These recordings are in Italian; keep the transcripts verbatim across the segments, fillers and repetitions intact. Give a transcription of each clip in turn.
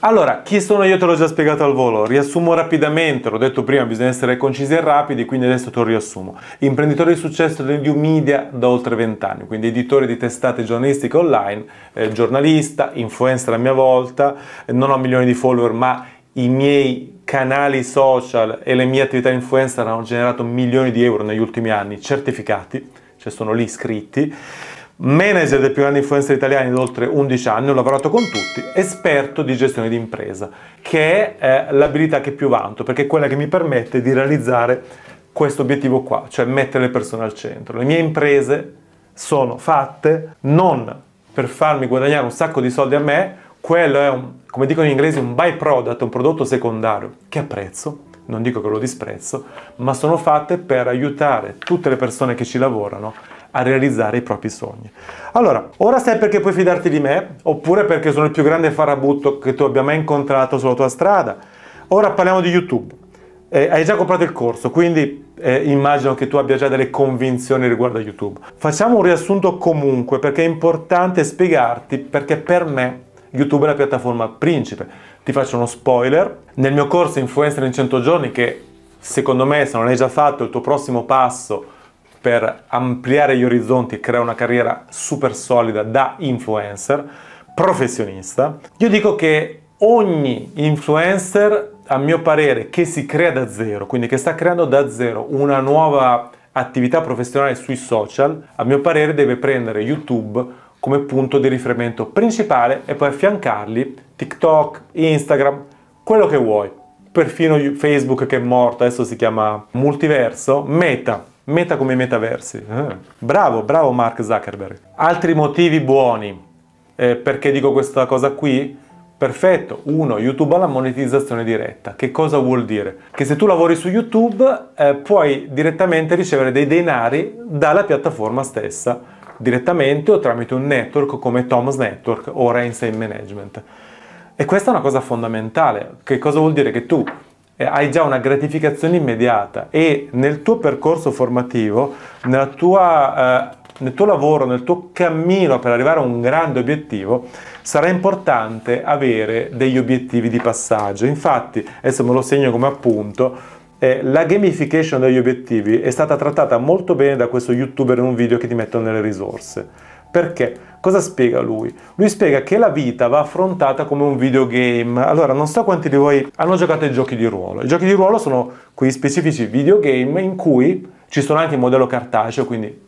Allora, chi sono io te l'ho già spiegato al volo, riassumo rapidamente, l'ho detto prima, bisogna essere concisi e rapidi, quindi adesso te lo riassumo. Imprenditore di successo del new media da oltre vent'anni, quindi editore di testate giornalistiche online, eh, giornalista, influencer a mia volta, eh, non ho milioni di follower, ma i miei canali social e le mie attività influencer hanno generato milioni di euro negli ultimi anni, certificati, cioè sono lì iscritti. Manager del più grande influencer italiano da oltre undici anni, ho lavorato con tutti, esperto di gestione di impresa, che è eh, l'abilità che più vanto, perché è quella che mi permette di realizzare questo obiettivo qua, cioè mettere le persone al centro. Le mie imprese sono fatte non per farmi guadagnare un sacco di soldi a me, quello è, un, come dicono in inglese, un by product, un prodotto secondario, che apprezzo, non dico che lo disprezzo, ma sono fatte per aiutare tutte le persone che ci lavorano a realizzare i propri sogni. Allora, ora sai perché puoi fidarti di me, oppure perché sono il più grande farabutto che tu abbia mai incontrato sulla tua strada. Ora parliamo di YouTube. Eh, hai già comprato il corso, quindi eh, immagino che tu abbia già delle convinzioni riguardo a YouTube. Facciamo un riassunto comunque, perché è importante spiegarti, perché per me YouTube è la piattaforma principe. Ti faccio uno spoiler. Nel mio corso Influencer in cento giorni, che secondo me, se non l'hai già fatto, il tuo prossimo passo per ampliare gli orizzonti e creare una carriera super solida da influencer professionista, io dico che ogni influencer, a mio parere, che si crea da zero, quindi che sta creando da zero una nuova attività professionale sui social, a mio parere deve prendere YouTube come punto di riferimento principale e poi affiancarli TikTok, Instagram, quello che vuoi, perfino Facebook, che è morto, adesso si chiama multiverso, Meta. Meta come metaversi. Eh. Bravo, bravo Mark Zuckerberg. Altri motivi buoni. Eh, perché dico questa cosa qui? Perfetto. Uno, YouTube ha la monetizzazione diretta. Che cosa vuol dire? Che se tu lavori su YouTube eh, puoi direttamente ricevere dei denari dalla piattaforma stessa, direttamente o tramite un network come Tom's Network, ora in-Sane Management. E questa è una cosa fondamentale. Che cosa vuol dire? Che tu hai già una gratificazione immediata e nel tuo percorso formativo, nella tua, eh, nel tuo lavoro, nel tuo cammino per arrivare a un grande obiettivo, sarà importante avere degli obiettivi di passaggio. Infatti, adesso me lo segno come appunto, eh, la gamification degli obiettivi è stata trattata molto bene da questo youtuber in un video che ti mettono nelle risorse. Perché? Cosa spiega lui? Lui spiega che la vita va affrontata come un videogame. Allora, non so quanti di voi hanno giocato ai giochi di ruolo. I giochi di ruolo sono quei specifici videogame in cui ci sono anche il modello cartaceo, quindi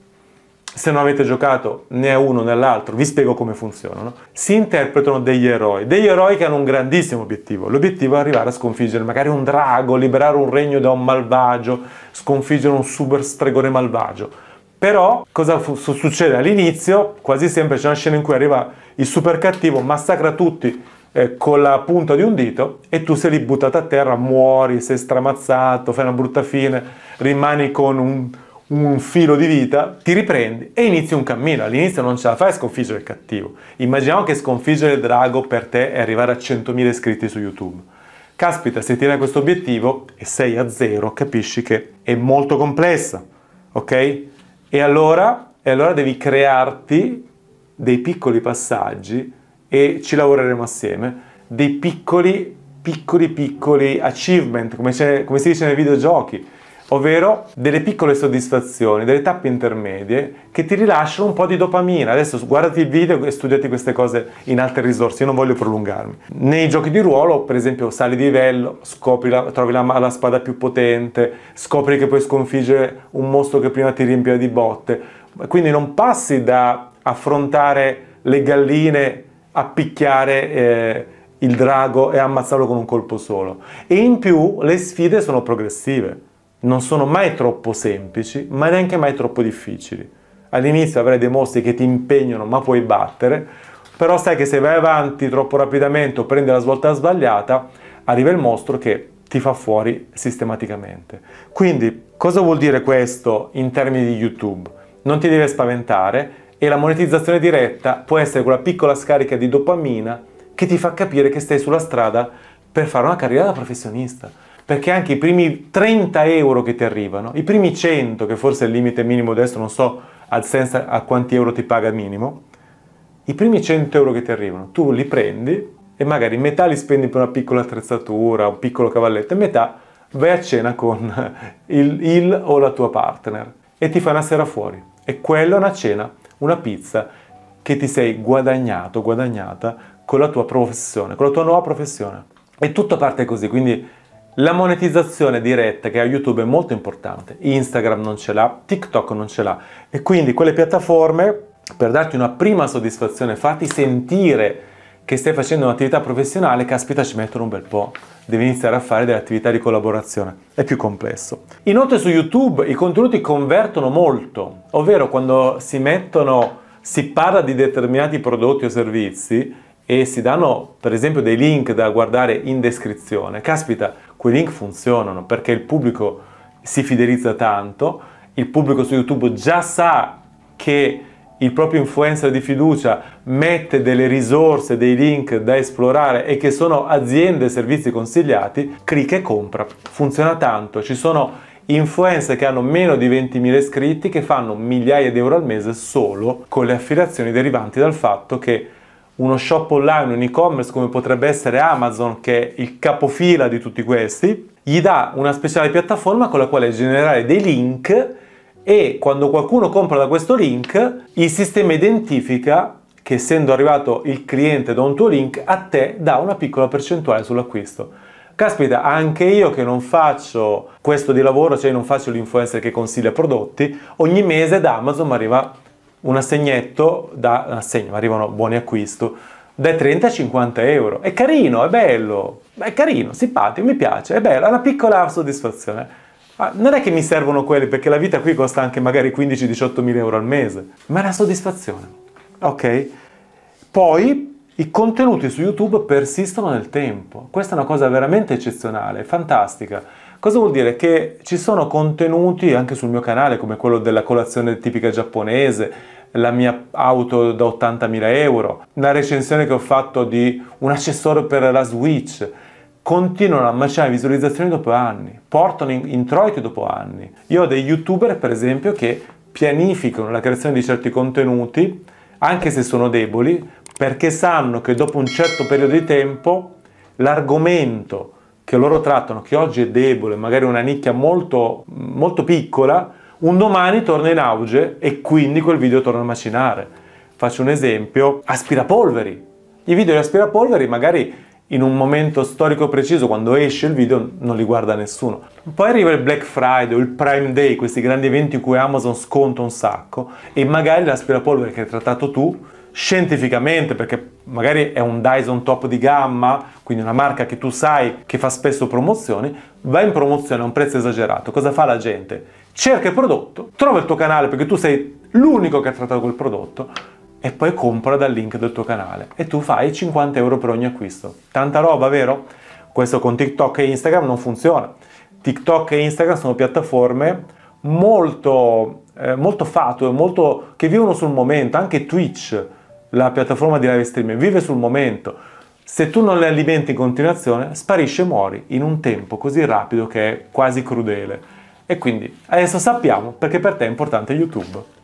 se non avete giocato né a uno né all'altro, vi spiego come funzionano. Si interpretano degli eroi, degli eroi che hanno un grandissimo obiettivo. L'obiettivo è arrivare a sconfiggere magari un drago, liberare un regno da un malvagio, sconfiggere un super stregone malvagio. Però cosa succede all'inizio? Quasi sempre c'è una scena in cui arriva il super cattivo, massacra tutti eh, con la punta di un dito e tu sei lì buttato a terra, muori, sei stramazzato, fai una brutta fine, rimani con un, un filo di vita, ti riprendi e inizi un cammino. All'inizio non ce la fai a sconfiggere il cattivo. Immaginiamo che sconfiggere il drago per te è arrivare a centomila iscritti su YouTube. Caspita, se ti dai questo obiettivo e sei a zero, capisci che è molto complessa, ok? E allora, e allora devi crearti dei piccoli passaggi e ci lavoreremo assieme, dei piccoli, piccoli, piccoli achievement, come, come si dice nei videogiochi, ovvero delle piccole soddisfazioni, delle tappe intermedie che ti rilasciano un po' di dopamina. Adesso guardati il video e studiati queste cose in altre risorse, io non voglio prolungarmi. Nei giochi di ruolo, per esempio, sali di livello, scopri la, trovi la, la spada più potente, scopri che puoi sconfiggere un mostro che prima ti riempiva di botte. Quindi non passi da affrontare le galline a picchiare eh, il drago e ammazzarlo con un colpo solo. E in più le sfide sono progressive. Non sono mai troppo semplici, ma neanche mai troppo difficili. All'inizio avrai dei mostri che ti impegnano, ma puoi battere, però sai che se vai avanti troppo rapidamente o prendi la svolta sbagliata, arriva il mostro che ti fa fuori sistematicamente. Quindi, cosa vuol dire questo in termini di YouTube? Non ti deve spaventare e la monetizzazione diretta può essere quella piccola scarica di dopamina che ti fa capire che stai sulla strada per fare una carriera da professionista. Perché anche i primi trenta euro che ti arrivano, i primi cento, che forse è il limite minimo adesso, non so AdSense a quanti euro ti paga minimo, i primi cento euro che ti arrivano, tu li prendi e magari metà li spendi per una piccola attrezzatura, un piccolo cavalletto, e metà vai a cena con il, il o la tua partner e ti fa una sera fuori. E quella è una cena, una pizza che ti sei guadagnato, guadagnata con la tua professione, con la tua nuova professione. E tutto parte così, quindi la monetizzazione diretta che ha YouTube è molto importante. Instagram non ce l'ha, TikTok non ce l'ha, e quindi quelle piattaforme, per darti una prima soddisfazione, fatti sentire che stai facendo un'attività professionale, caspita, ci mettono un bel po'. Devi iniziare a fare delle attività di collaborazione, è più complesso. Inoltre su YouTube i contenuti convertono molto, ovvero quando si mettono, si parla di determinati prodotti o servizi e si danno per esempio dei link da guardare in descrizione, caspita, quei link funzionano perché il pubblico si fidelizza tanto, il pubblico su YouTube già sa che il proprio influencer di fiducia mette delle risorse, dei link da esplorare e che sono aziende e servizi consigliati, clicca e compra. Funziona tanto. Ci sono influencer che hanno meno di ventimila iscritti che fanno migliaia di euro al mese solo con le affiliazioni derivanti dal fatto che uno shop online, un e-commerce come potrebbe essere Amazon, che è il capofila di tutti questi, gli dà una speciale piattaforma con la quale generare dei link. E quando qualcuno compra da questo link, il sistema identifica che, essendo arrivato il cliente da un tuo link, a te dà una piccola percentuale sull'acquisto. Caspita, anche io che non faccio questo di lavoro, cioè non faccio l'influencer che consiglia prodotti, ogni mese da Amazon mi arriva un assegnetto, da assegno, mi arrivano buoni acquisto, dai trenta a cinquanta euro. È carino, è bello, è carino, simpatico, mi piace, è bello, è una piccola soddisfazione. Ah, non è che mi servono quelli, perché la vita qui costa anche magari quindici diciotto mila euro al mese, ma è una soddisfazione, ok? Poi i contenuti su YouTube persistono nel tempo, questa è una cosa veramente eccezionale, fantastica. Cosa vuol dire? Che ci sono contenuti anche sul mio canale, come quello della colazione tipica giapponese, la mia auto da ottantamila euro, la recensione che ho fatto di un accessorio per la Switch, continuano a maciare visualizzazioni dopo anni, portano introiti dopo anni. Io ho dei youtuber, per esempio, che pianificano la creazione di certi contenuti, anche se sono deboli, perché sanno che dopo un certo periodo di tempo l'argomento che loro trattano, che oggi è debole, magari una nicchia molto, molto piccola, un domani torna in auge e quindi quel video torna a macinare. Faccio un esempio, aspirapolveri. I video di aspirapolveri magari in un momento storico preciso, quando esce il video, non li guarda nessuno. Poi arriva il Black Friday o il Prime Day, questi grandi eventi in cui Amazon sconta un sacco, e magari l'aspirapolvere che hai trattato tu, scientificamente, perché magari è un Dyson top di gamma, quindi una marca che tu sai che fa spesso promozioni, va in promozione a un prezzo esagerato. Cosa fa la gente? Cerca il prodotto, trova il tuo canale, perché tu sei l'unico che ha trattato quel prodotto, e poi compra dal link del tuo canale e tu fai cinquanta euro per ogni acquisto. Tanta roba, vero? Questo con TikTok e Instagram non funziona. TikTok e Instagram sono piattaforme molto, eh, molto fatue, molto, che vivono sul momento. Anche Twitch, la piattaforma di live streaming, vive sul momento. Se tu non le alimenti in continuazione, sparisce e muori in un tempo così rapido che è quasi crudele. E quindi adesso sappiamo perché per te è importante YouTube.